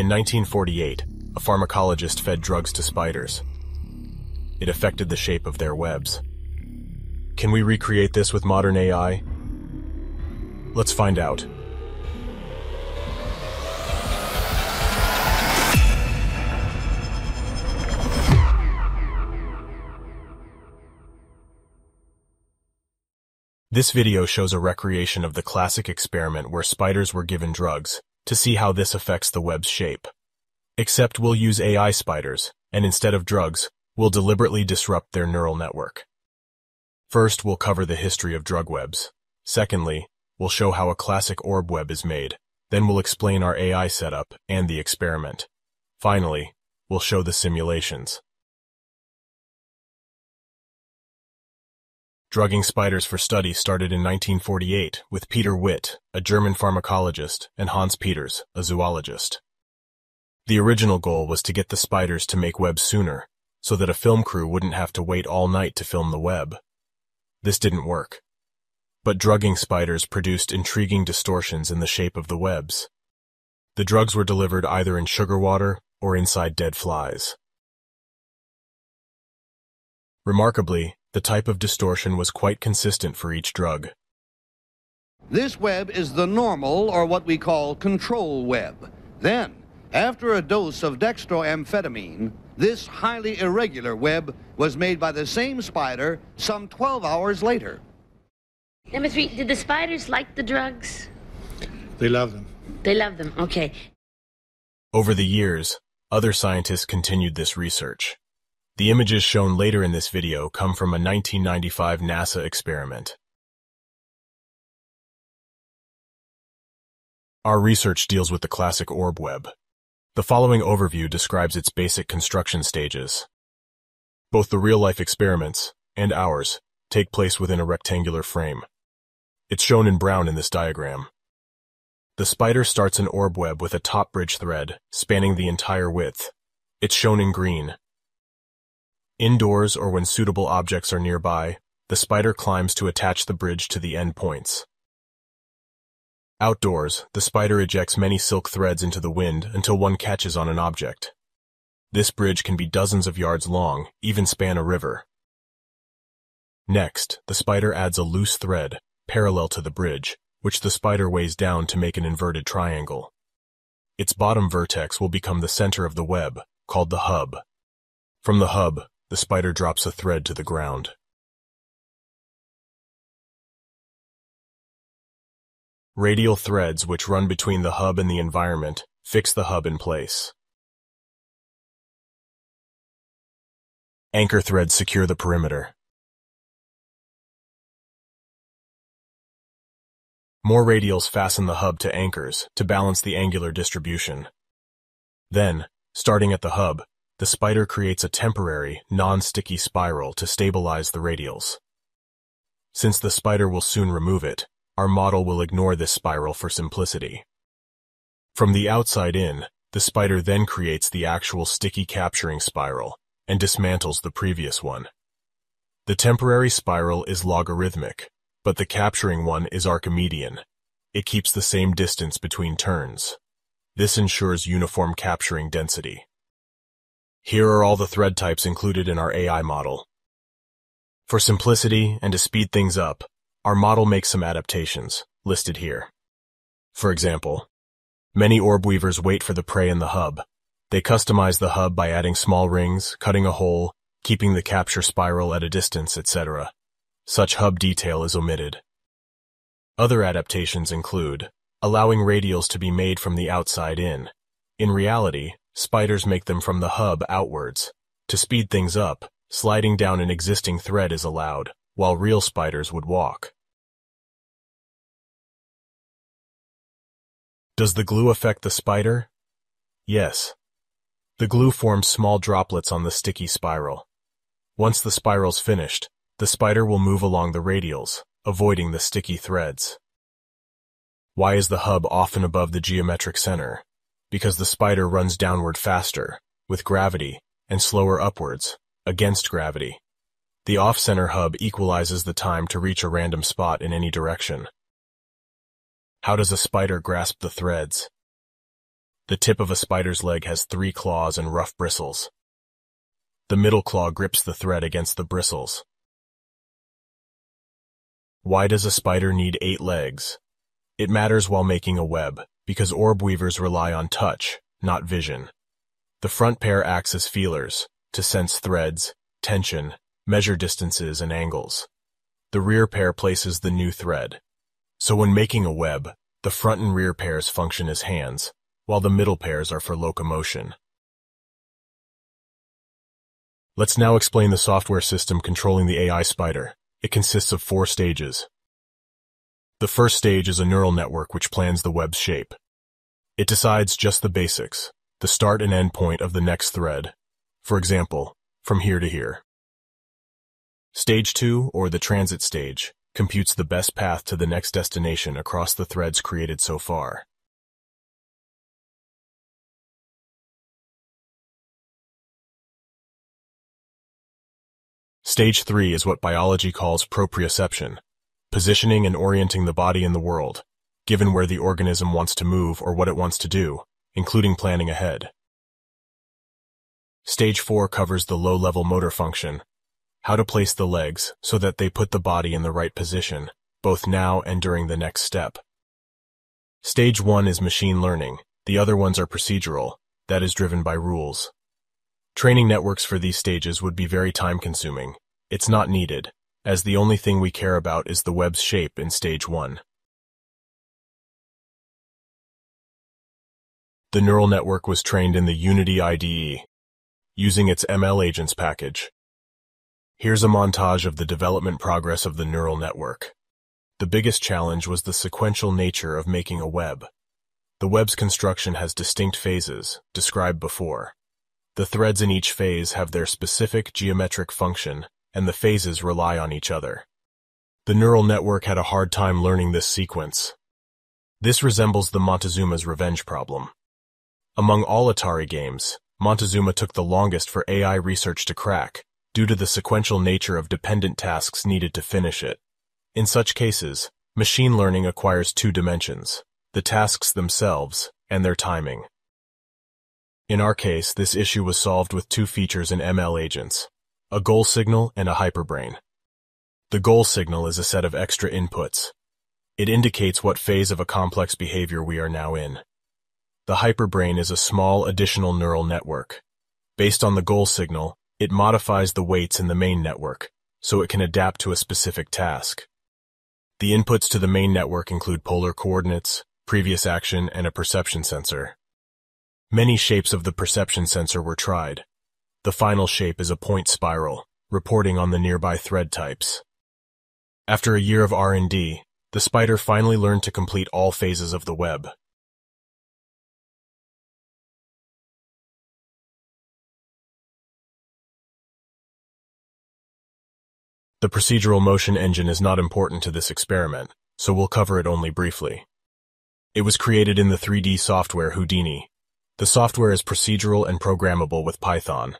In 1948, a pharmacologist fed drugs to spiders. It affected the shape of their webs. Can we recreate this with modern AI? Let's find out. This video shows a recreation of the classic experiment where spiders were given drugs to see how this affects the web's shape. Except we'll use AI spiders, and instead of drugs, we'll deliberately disrupt their neural network. First, we'll cover the history of drug webs. Secondly, we'll show how a classic orb web is made. Then we'll explain our AI setup and the experiment. Finally, we'll show the simulations. Drugging spiders for study started in 1948 with Peter Witt, a German pharmacologist, and Hans Peters, a zoologist. The original goal was to get the spiders to make webs sooner, so that a film crew wouldn't have to wait all night to film the web. This didn't work. But drugging spiders produced intriguing distortions in the shape of the webs. The drugs were delivered either in sugar water or inside dead flies. Remarkably, the type of distortion was quite consistent for each drug. This web is the normal, or what we call control web. Then, after a dose of dextroamphetamine, this highly irregular web was made by the same spider some 12 hours later. Number three, did the spiders like the drugs? They loved them. They loved them, okay. Over the years, other scientists continued this research. The images shown later in this video come from a 1995 NASA experiment. Our research deals with the classic orb web. The following overview describes its basic construction stages. Both the real-life experiments and ours take place within a rectangular frame. It's shown in brown in this diagram. The spider starts an orb web with a top bridge thread spanning the entire width. It's shown in green. Indoors or when suitable objects are nearby, the spider climbs to attach the bridge to the end points. Outdoors, the spider ejects many silk threads into the wind until one catches on an object. This bridge can be dozens of yards long, even span a river. Next, the spider adds a loose thread, parallel to the bridge, which the spider weighs down to make an inverted triangle. Its bottom vertex will become the center of the web, called the hub. From the hub, the spider drops a thread to the ground. Radial threads which run between the hub and the environment fix the hub in place. Anchor threads secure the perimeter. More radials fasten the hub to anchors to balance the angular distribution. Then, starting at the hub, the spider creates a temporary, non-sticky spiral to stabilize the radials. Since the spider will soon remove it, our model will ignore this spiral for simplicity. From the outside in, the spider then creates the actual sticky capturing spiral and dismantles the previous one. The temporary spiral is logarithmic, but the capturing one is Archimedean. It keeps the same distance between turns. This ensures uniform capturing density. Here are all the thread types included in our AI model. For simplicity and to speed things up, our model makes some adaptations, listed here. For example, many orb weavers wait for the prey in the hub. They customize the hub by adding small rings, cutting a hole, keeping the capture spiral at a distance, etc. Such hub detail is omitted. Other adaptations include allowing radials to be made from the outside in. In reality, spiders make them from the hub outwards. To speed things up, sliding down an existing thread is allowed, while real spiders would walk. Does the glue affect the spider? Yes. The glue forms small droplets on the sticky spiral. Once the spiral's finished, the spider will move along the radials, avoiding the sticky threads. Why is the hub often above the geometric center? Because the spider runs downward faster, with gravity, and slower upwards, against gravity. The off-center hub equalizes the time to reach a random spot in any direction. How does a spider grasp the threads? The tip of a spider's leg has 3 claws and rough bristles. The middle claw grips the thread against the bristles. Why does a spider need 8 legs? It matters while making a web, because orb weavers rely on touch, not vision. The front pair acts as feelers, to sense threads, tension, measure distances, and angles. The rear pair places the new thread. So when making a web, the front and rear pairs function as hands, while the middle pairs are for locomotion. Let's now explain the software system controlling the AI spider. It consists of 4 stages. The first stage is a neural network which plans the web's shape. It decides just the basics, the start and end point of the next thread, for example, from here to here. Stage 2, or the transit stage, computes the best path to the next destination across the threads created so far. Stage 3 is what biology calls proprioception, positioning and orienting the body in the world, given where the organism wants to move or what it wants to do, including planning ahead. Stage 4 covers the low-level motor function, how to place the legs so that they put the body in the right position, both now and during the next step. Stage 1 is machine learning, the other ones are procedural, that is driven by rules. Training networks for these stages would be very time-consuming. It's not needed, as the only thing we care about is the web's shape in stage 1. The neural network was trained in the Unity IDE, using its ML Agents package. Here's a montage of the development progress of the neural network. The biggest challenge was the sequential nature of making a web. The web's construction has distinct phases, described before. The threads in each phase have their specific geometric function, and the phases rely on each other. The neural network had a hard time learning this sequence. This resembles the Montezuma's Revenge problem. Among all Atari games, Montezuma took the longest for AI research to crack, due to the sequential nature of dependent tasks needed to finish it. In such cases, machine learning acquires 2 dimensions, the tasks themselves and their timing. In our case, this issue was solved with 2 features in ML Agents, a goal signal and a hyperbrain. The goal signal is a set of extra inputs. It indicates what phase of a complex behavior we are now in. The hyperbrain is a small additional neural network. Based on the goal signal, it modifies the weights in the main network, so it can adapt to a specific task. The inputs to the main network include polar coordinates, previous action, and a perception sensor. Many shapes of the perception sensor were tried. The final shape is a point spiral, reporting on the nearby thread types. After a year of R&D, the spider finally learned to complete all phases of the web. The procedural motion engine is not important to this experiment, so we'll cover it only briefly. It was created in the 3D software Houdini. The software is procedural and programmable with Python.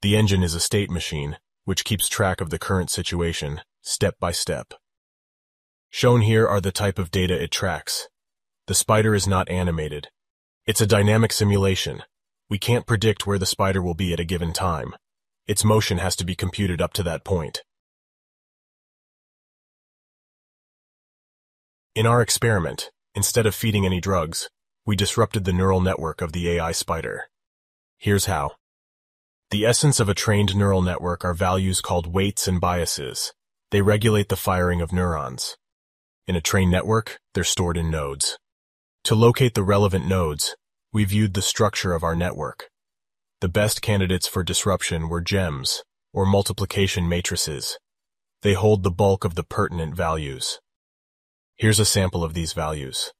The engine is a state machine, which keeps track of the current situation, step by step. Shown here are the type of data it tracks. The spider is not animated. It's a dynamic simulation. We can't predict where the spider will be at a given time. Its motion has to be computed up to that point. In our experiment, instead of feeding any drugs, we disrupted the neural network of the AI spider. Here's how. The essence of a trained neural network are values called weights and biases. They regulate the firing of neurons. In a trained network, they're stored in nodes. To locate the relevant nodes, we viewed the structure of our network. The best candidates for disruption were gems, or multiplication matrices. They hold the bulk of the pertinent values. Here's a sample of these values.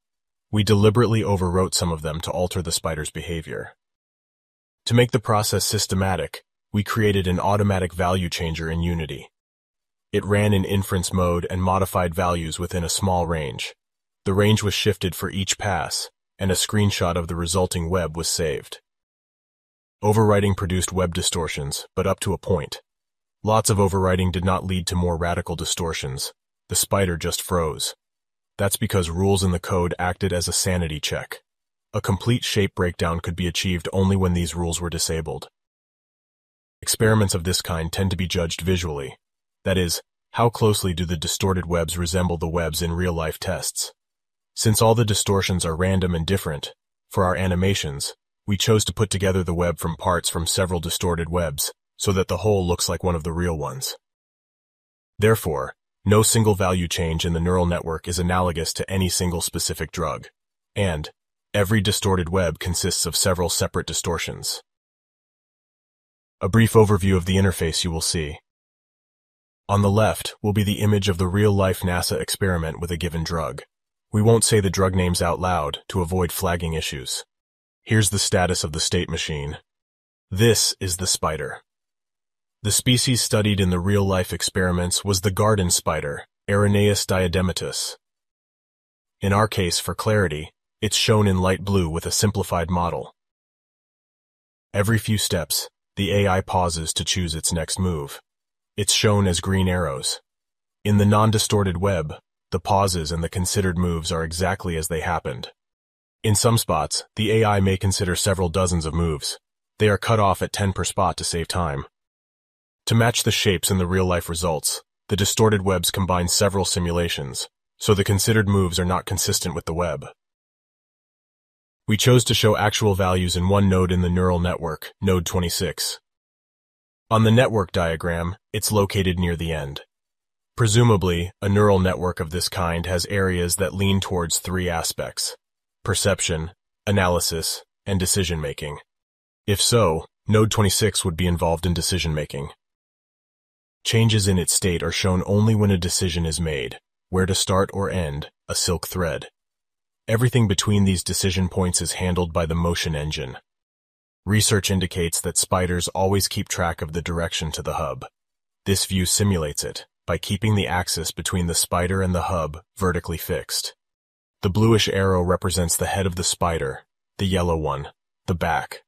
We deliberately overwrote some of them to alter the spider's behavior. To make the process systematic, we created an automatic value changer in Unity. It ran in inference mode and modified values within a small range. The range was shifted for each pass, and a screenshot of the resulting web was saved. Overwriting produced web distortions, but up to a point. Lots of overwriting did not lead to more radical distortions. The spider just froze. That's because rules in the code acted as a sanity check. A complete shape breakdown could be achieved only when these rules were disabled. Experiments of this kind tend to be judged visually. That is, how closely do the distorted webs resemble the webs in real-life tests? Since all the distortions are random and different, for our animations, we chose to put together the web from parts from several distorted webs, so that the whole looks like one of the real ones. Therefore, no single value change in the neural network is analogous to any single specific drug, and every distorted web consists of several separate distortions. A brief overview of the interface you will see. On the left will be the image of the real-life NASA experiment with a given drug. We won't say the drug names out loud to avoid flagging issues. Here's the status of the state machine. This is the spider. The species studied in the real-life experiments was the garden spider, Araneus diadematus. In our case, for clarity, it's shown in light blue with a simplified model. Every few steps, the AI pauses to choose its next move. It's shown as green arrows. In the non-distorted web, the pauses and the considered moves are exactly as they happened. In some spots, the AI may consider several dozens of moves. They are cut off at 10 per spot to save time. To match the shapes in the real-life results, the distorted webs combine several simulations, so the considered moves are not consistent with the web. We chose to show actual values in one node in the neural network, node 26. On the network diagram, it's located near the end. Presumably, a neural network of this kind has areas that lean towards three aspects: perception, analysis, and decision-making. If so, node 26 would be involved in decision-making. Changes in its state are shown only when a decision is made, where to start or end, a silk thread. Everything between these decision points is handled by the motion engine. Research indicates that spiders always keep track of the direction to the hub. This view simulates it by keeping the axis between the spider and the hub vertically fixed. The bluish arrow represents the head of the spider, the yellow one, the back.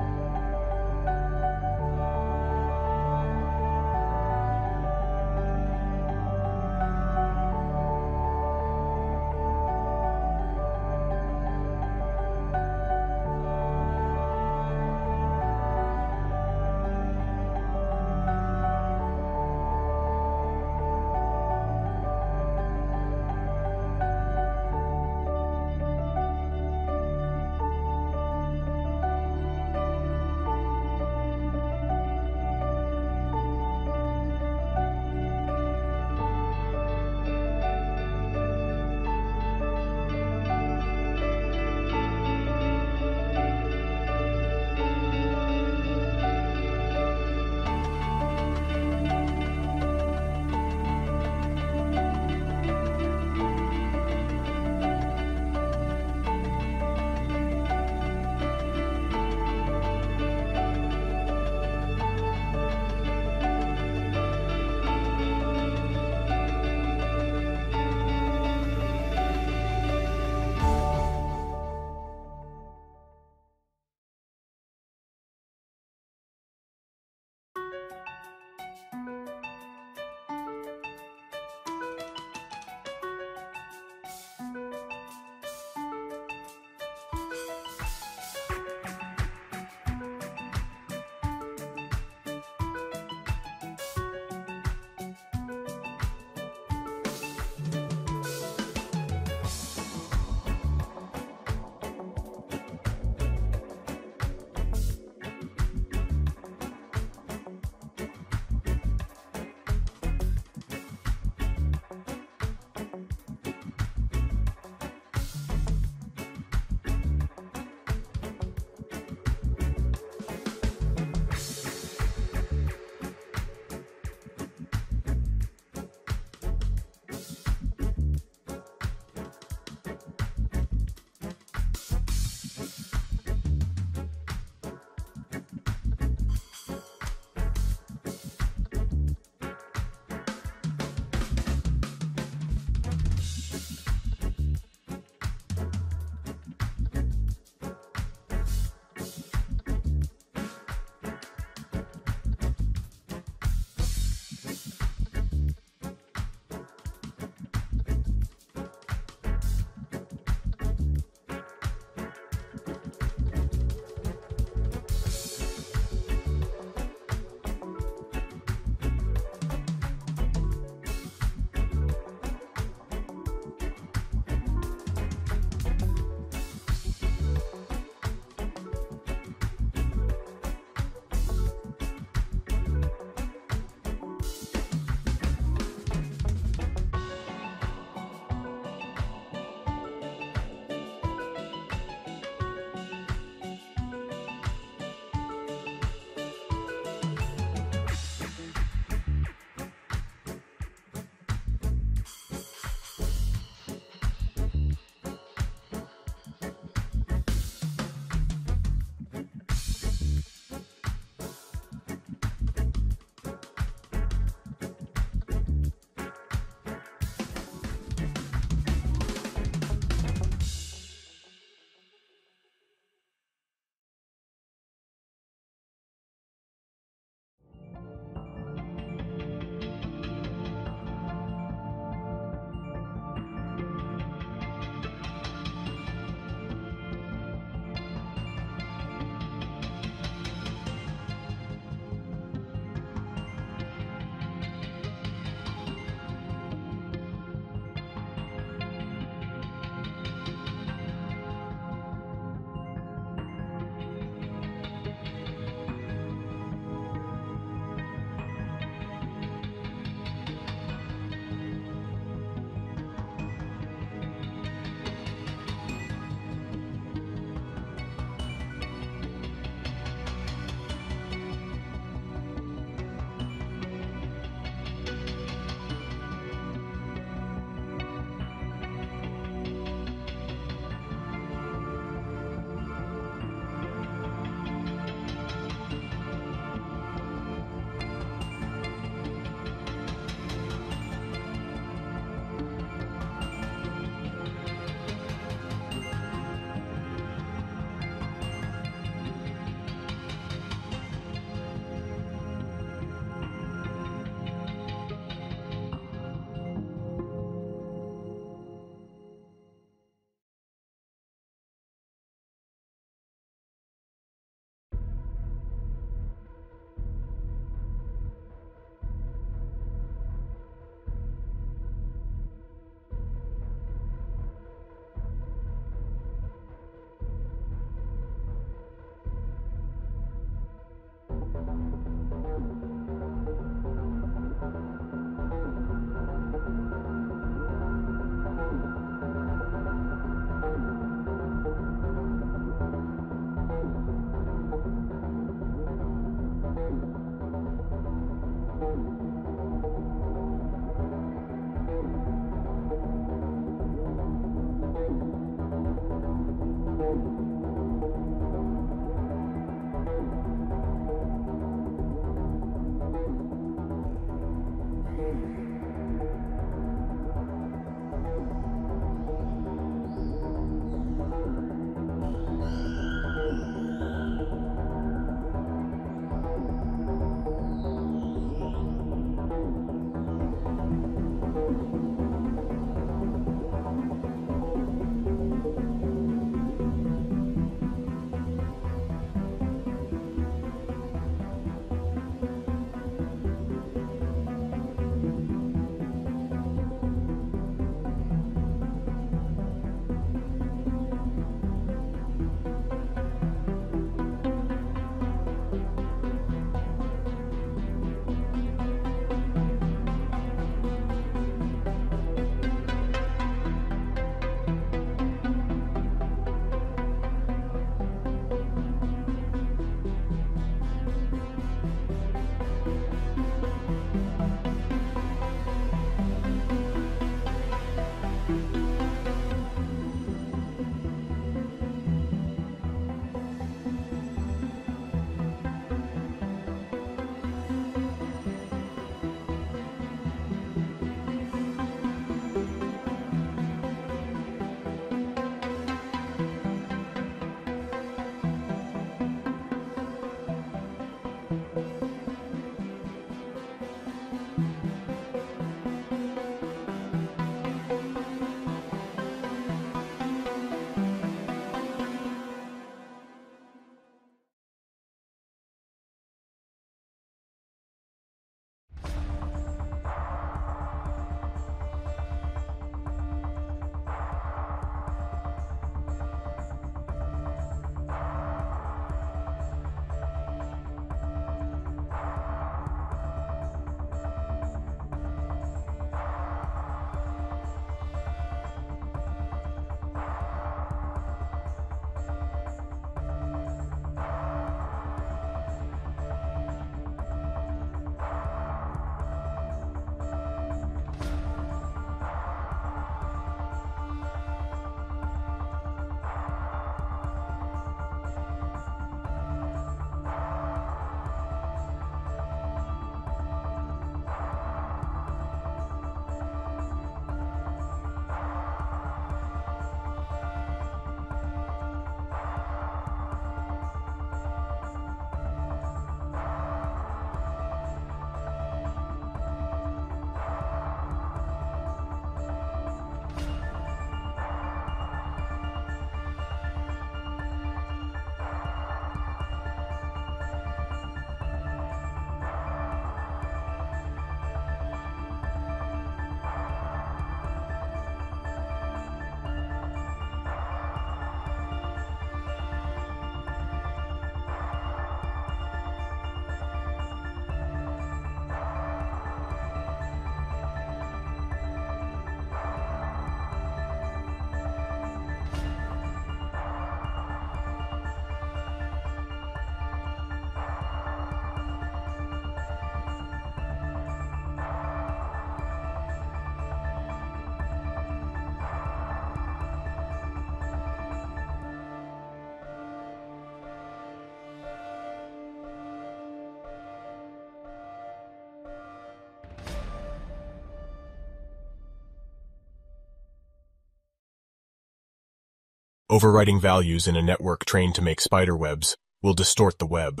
Overwriting values in a network trained to make spiderwebs will distort the web.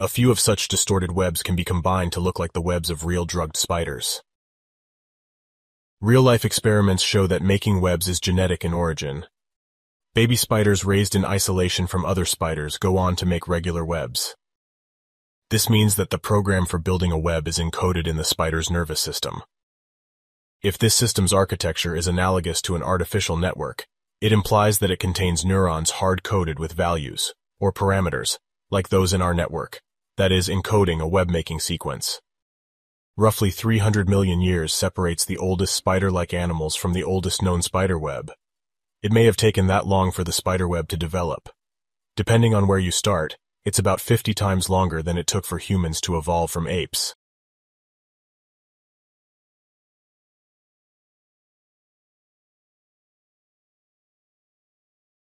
A few of such distorted webs can be combined to look like the webs of real drugged spiders. Real-life experiments show that making webs is genetic in origin. Baby spiders raised in isolation from other spiders go on to make regular webs. This means that the program for building a web is encoded in the spider's nervous system. If this system's architecture is analogous to an artificial network, it implies that it contains neurons hard-coded with values, or parameters, like those in our network, that is, encoding a web-making sequence. Roughly 300 million years separates the oldest spider-like animals from the oldest known spiderweb. It may have taken that long for the spiderweb to develop. Depending on where you start, It's about 50 times longer than it took for humans to evolve from apes.